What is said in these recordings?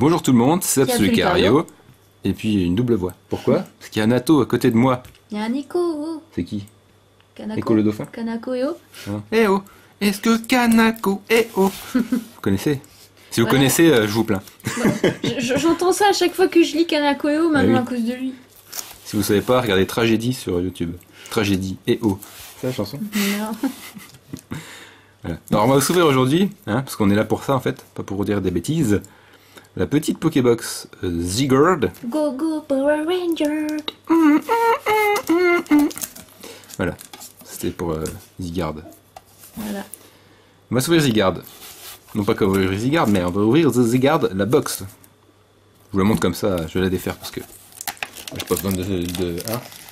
Bonjour tout le monde, c'est AbsoLucario. Et puis une double voix. Pourquoi? Parce qu'il y a un Nato à côté de moi. Il y a un Echo. C'est qui? Kanako le dauphin. Kanako Eo. Eh oh. Est-ce que Kanako Eo? Vous connaissez? Si vous connaissez, je vous plains. J'entends ça à chaque fois que je lis Kanako Eo maintenant à cause de lui. Si vous savez pas, regardez Tragédie sur YouTube. Tragédie Eo. C'est la chanson? Non. Voilà. Alors on va vous souffrir aujourd'hui, hein, parce qu'on est là pour ça en fait, pas pour vous dire des bêtises. La petite Pokébox Zygarde. Go go Power Ranger. Voilà, c'était pour Zygarde. Voilà. On va s'ouvrir Zygarde. Non pas comme ouvrir Zygarde, mais on va ouvrir Zygarde, la box. Je vous la montre comme ça, je vais la défaire parce que j'ai pas besoin de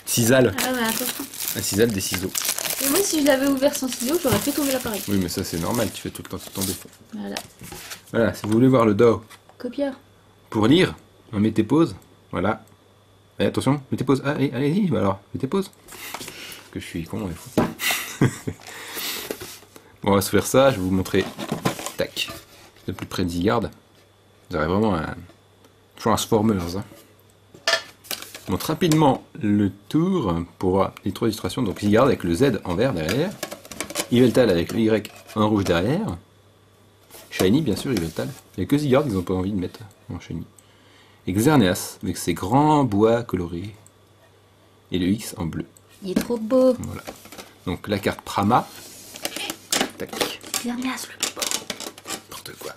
cisale. Ah ouais, attention. Un cisale des ciseaux. Et moi si je l'avais ouvert sans ciseaux, j'aurais fait tomber l'appareil. Oui mais ça c'est normal, tu fais tout le temps tout tomber. Voilà. Voilà, si vous voulez voir le dos. Copieur. Pour lire, on met tes pauses. Voilà. Et attention, mettez pause. Allez, allez-y, bah alors, mettez pause. Parce que je suis con, il faut. Bon, on va se faire ça, je vais vous montrer. Tac. Le plus près de Zygarde. Vous aurez vraiment un Transformers. Hein. On montre rapidement le tour pour les trois illustrations. Donc Zygarde avec le Z en vert derrière. Yveltal avec le Y en rouge derrière. Shiny, bien sûr, Yveltal. Il n'y a que Zygarde qu'ils n'ont pas envie de mettre en Shiny. Et Xerneas, avec ses grands bois colorés. Et le X en bleu. Il est trop beau. Voilà. Donc la carte Prama. Tac. Xerneas, le plus beau. N'importe quoi.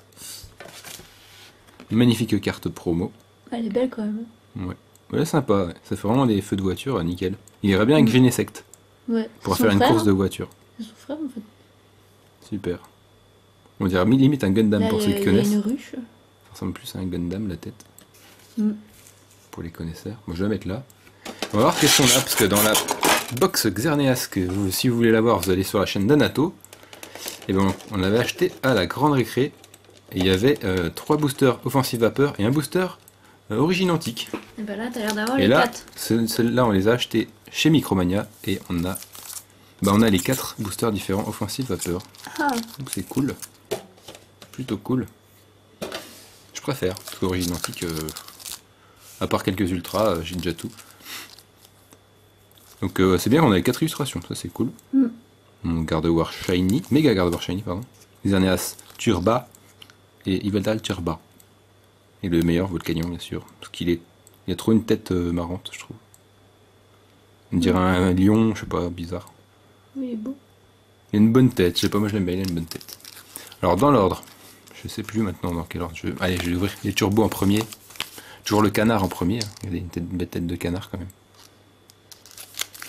Magnifique carte promo. Elle est belle quand même. Ouais. Ouais, sympa. Ouais. Ça fait vraiment des feux de voiture, nickel. Il irait bien avec Genesect. Ouais. Pour faire une course de voiture. C'est son frère en fait. Super. On dirait limite un Gundam là, pour ceux qui connaissent. Une ruche. Ça ressemble plus à un Gundam, la tête. Mm. Pour les connaisseurs. Bon, je vais la mettre là. On va voir qu'est-ce qu'on a, parce que dans la box Xerneas, que vous, si vous voulez la voir, vous allez sur la chaîne d'Anato. Et ben on l'avait acheté à la Grande Récré. Et il y avait 3 boosters Offensive Vapeur et un booster Origine Antique. Et ben là, t'as l'air d'avoir les 4. Celle-là, on les a achetés chez Micromania. Et on a, ben, on a les 4 boosters différents Offensive Vapeur. Ah. Donc c'est cool. Plutôt cool. Je préfère, parce qu'Origine Antique, à part quelques ultras, j'ai déjà tout. Donc c'est bien, on a les 4 illustrations, ça c'est cool. Mon Gardevoir Shiny, Mega Gardevoir Shiny, pardon. Les Xerneas Turba et Yveltal Turba. Et le meilleur Volcanion, bien sûr, parce qu'il est, il a trop une tête marrante, je trouve. On dirait un lion, je sais pas, bizarre. Mais il est beau. Il a une bonne tête, je sais pas, moi je l'aime bien, il a une bonne tête. Alors dans l'ordre, je sais plus maintenant dans quel ordre je... Allez, je vais ouvrir les turbos en premier. Toujours le canard en premier. Regardez, une tête, belle tête de canard quand même.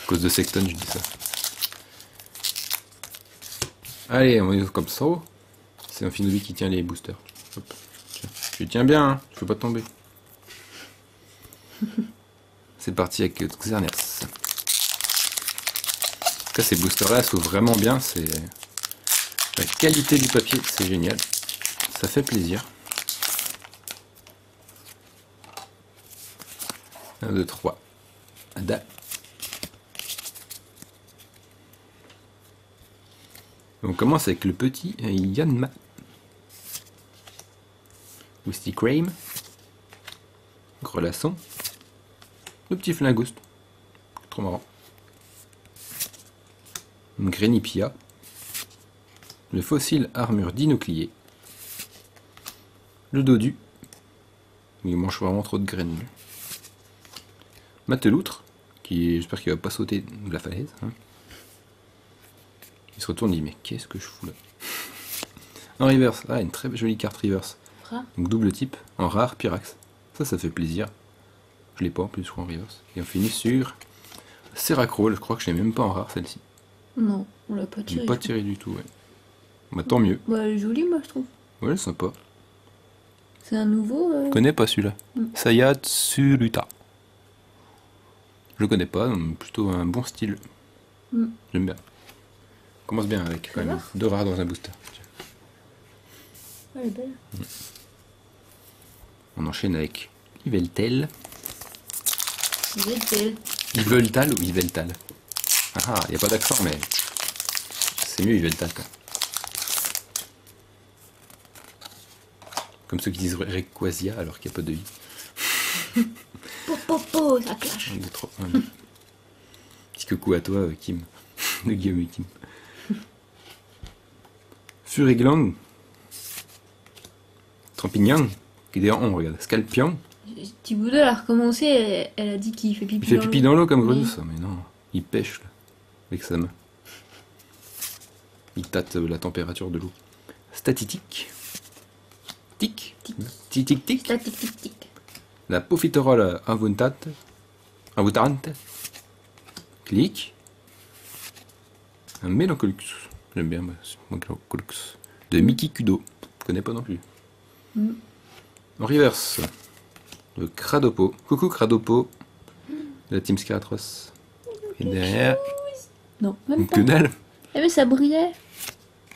À cause de Sexton, je dis ça. Allez, on est comme ça. C'est un Finobi qui tient les boosters. Hop. Je tiens bien, hein, je peux pas tomber. C'est parti avec Xerneas. En tout cas, ces boosters-là s'ouvrent vraiment bien, c'est... La qualité du papier, c'est génial. Ça fait plaisir. 1, 2, 3. Ada. On commence avec le petit Yanma. Whisty Crame. Grelasson. Le petit Flingouste. Trop marrant. Grenipia. Le fossile armure Dinoclé. Le dodu. Il mange vraiment trop de graines. Mateloutre, qui j'espère qu'il va pas sauter de la falaise. Hein. Il se retourne et dit mais qu'est-ce que je fous là? En reverse, ah une très jolie carte reverse. Donc double type, en rare Pyrax. Ça ça fait plaisir. Je l'ai pas en plus, je crois en reverse. Et on finit sur Serracrol, je crois que je l'ai même pas en rare celle-ci. Non, on l'a pas tiré. On l'a pas tiré du tout, ouais. Bah tant mieux. Bah, elle est jolie, moi je trouve. Ouais, sympa. C'est un nouveau. Je connais pas celui-là. Sayatsuruta. Je le connais pas, donc plutôt un bon style. J'aime bien. On commence bien avec quand même deux rares dans un booster. Ouais, elle est belle. On enchaîne avec Yveltal. Yveltal. Yveltal ou Yveltal? Ah, il n'y a pas d'accent, mais c'est mieux Yveltal quand même. Comme ceux qui disent Rayquaza alors qu'il n'y a pas de i. Popopo, ça clash. Petit coucou à toi, Kim. De Guillaume et Kim. Furiglande. Trampignan. Qui est en on, regarde. Scalpion. Thibaudot, elle a recommencé, elle a dit qu'il fait pipi dans l'eau. Il fait pipi dans l'eau comme Grenouille, ça, mais non. Il pêche, là, avec sa main. Il tâte la température de l'eau. Statitique. Tic. Tic, tic, tic. Statique, tic, tic. La Pofitorola invontante. Invotante. Clic. Un Mélancolux. J'aime bien, Mélancolux. De Miki Kudo. Je connais pas non plus. Mm. En reverse. Le Cradopaud. Coucou Cradopaud. La team Scaratross. Et derrière. Non, même pas. Que dalle. Eh mais ça brillait.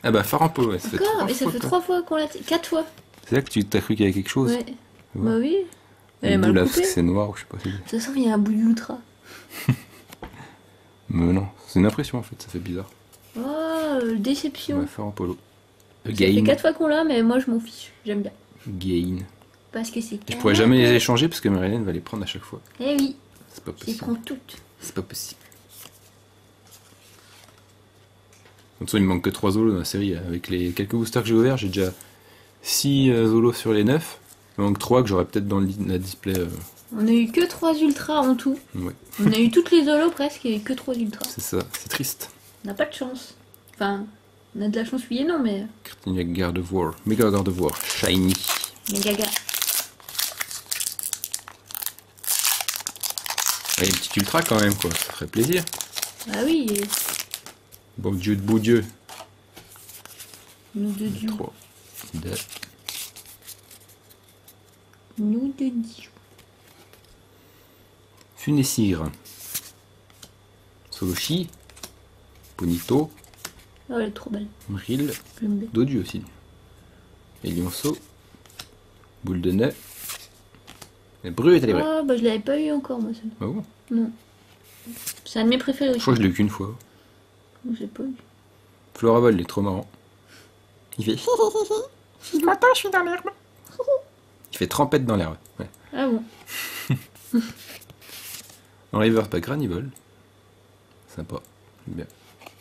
Ah bah Farampo, ouais. Encore, mais ça fait 3 fois qu'on l'a tiré. 4 fois. C'est là que tu t'as cru qu'il y avait quelque chose. Ouais. Bah oui. Elle est mal coupée. Parce que c'est noir ou je sais pas. De toute façon, il y a un bout d'ultra. Mais non, c'est une impression en fait, ça fait bizarre. Oh, déception. Bah Farampolo. Ça fait 4 fois qu'on l'a, mais moi je m'en fiche. J'aime bien. Gain. Parce que c'est. Je pourrais jamais les échanger parce que Marilyn va les prendre à chaque fois. Eh oui. C'est pas possible. Je les prends toutes. C'est pas possible. De toute façon, il me manque que 3 Zolos dans la série. Avec les quelques boosters que j'ai ouverts, j'ai déjà 6 Zolos sur les 9. Il me manque 3 que j'aurais peut-être dans la display. On a eu que 3 Ultras en tout. Ouais. On a eu toutes les Zolos presque et que 3 Ultras. C'est ça, c'est triste. On n'a pas de chance. Enfin, on a de la chance, oui et non, mais. Mega Gardevoir. Mega Gardevoir. Shiny. Mega Gardevoir. Ouais, une petite Ultra quand même, quoi. Ça ferait plaisir. Ah oui. Bon Dieu de beau Dieu. Nous de Dieu. 3, 2. Nous de Dieu. Funessire. Soroshi. Ponito. Oh, elle est trop belle. Mril. Dodieu aussi. Et Lionceau. Boule de nez. La Bru est allée. Ah, bah je l'avais pas eu encore, moi, celle-là. Ah bon ? Non. C'est un de mes préférés. Je crois que je l'ai eu qu'une fois. J'ai pas eu. Florabol, il est trop marrant. Il fait. Si je m'attends, je suis dans l'herbe. Il fait trempette dans l'herbe. Ouais. Ah bon. En Riverpack, Granivol. Sympa. Bien.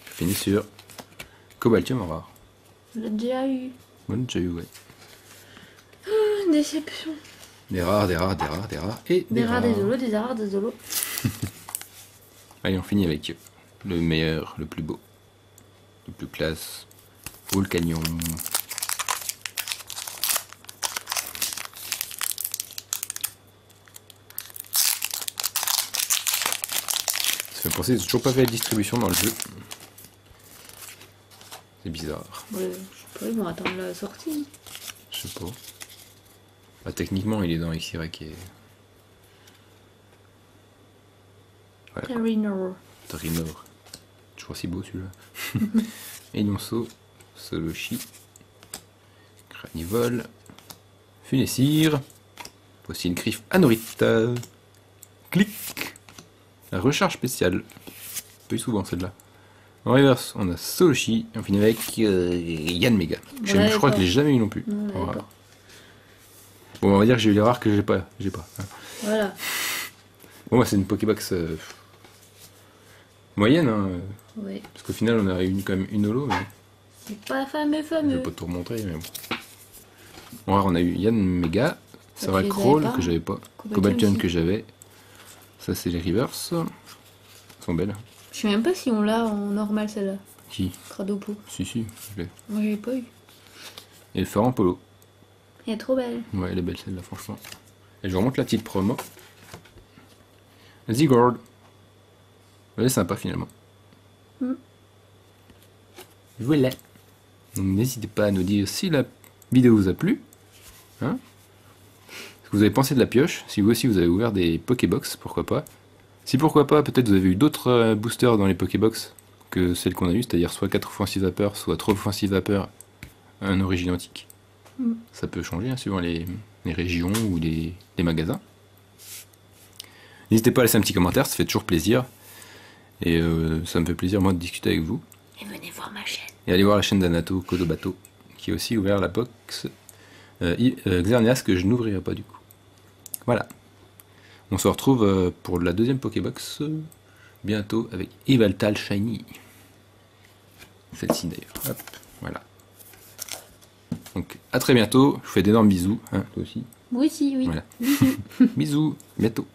Fini sur. Cobaltium en rare. Je l'ai déjà eu. On l'a déjà eu, ouais. Déception. Des rares, des rares, des rares, des rares. Et des rares, des zolos, des rares, des zolos. Allez, on finit avec eux. Le meilleur, le plus beau, le plus classe, Volcanion. Ça fait penser qu'ils n'ont toujours pas fait la distribution dans le jeu. C'est bizarre. Ouais, je sais pas, ils vont attendre la sortie. Je sais pas. Bah, techniquement, il est dans XY qui est. Voilà. Tarinor. Tarinor. Je crois si beau celui-là. Et Lionceau, Soloshi, Cranivol, Funessire, voici une griffe Anorita, clic, la recharge spéciale, plus souvent celle-là. En reverse, on a Soloshi, et on finit avec Yanmega. Ouais, je crois que je l'ai jamais eu non plus. Ouais, bon, on va dire que j'ai eu les rares que j'ai pas. Voilà. Bon, bah, c'est une Pokébox. Moyenne, hein. Ouais. Parce qu'au final, on a réuni quand même une holo. Mais... c'est pas fameux. Je vais pas tout remontrer, mais bon. En rare, on a eu Yanmega, Serracrol que j'avais pas, Cobaltium que j'avais. Ça, c'est les reverse. Elles sont belles. Je sais même pas si on l'a en normal, celle-là. Qui ? Cradopaud. Si, je l'ai. Moi, je l'ai pas eu. Et Farampolo. Elle est trop belle. Ouais, elle est belle, celle-là, franchement. Et je remonte la petite promo. Zygarde. Elle est sympa finalement. Voilà. Donc n'hésitez pas à nous dire si la vidéo vous a plu. Hein, ce que vous avez pensé de la pioche. Si vous aussi vous avez ouvert des Pokébox, pourquoi pas. Si pourquoi pas, peut-être vous avez eu d'autres boosters dans les Pokébox que celles qu'on a eues, c'est-à-dire soit 4 Offensive Vapeur, soit 3 Offensive Vapeur, un Origine Antique. Ça peut changer hein, suivant les régions ou les magasins. N'hésitez pas à laisser un petit commentaire, ça fait toujours plaisir. Et ça me fait plaisir, moi, de discuter avec vous. Et venez voir ma chaîne. Et allez voir la chaîne d'Anato Kodobato, qui a aussi ouvert la box Xerneas que je n'ouvrirai pas du coup. Voilà. On se retrouve pour la deuxième Pokébox bientôt avec Yveltal Shiny. Celle-ci d'ailleurs. Hop, voilà. Donc à très bientôt. Je vous fais d'énormes bisous. Hein, toi aussi. Moi aussi, oui. Voilà. Bisous. Bientôt.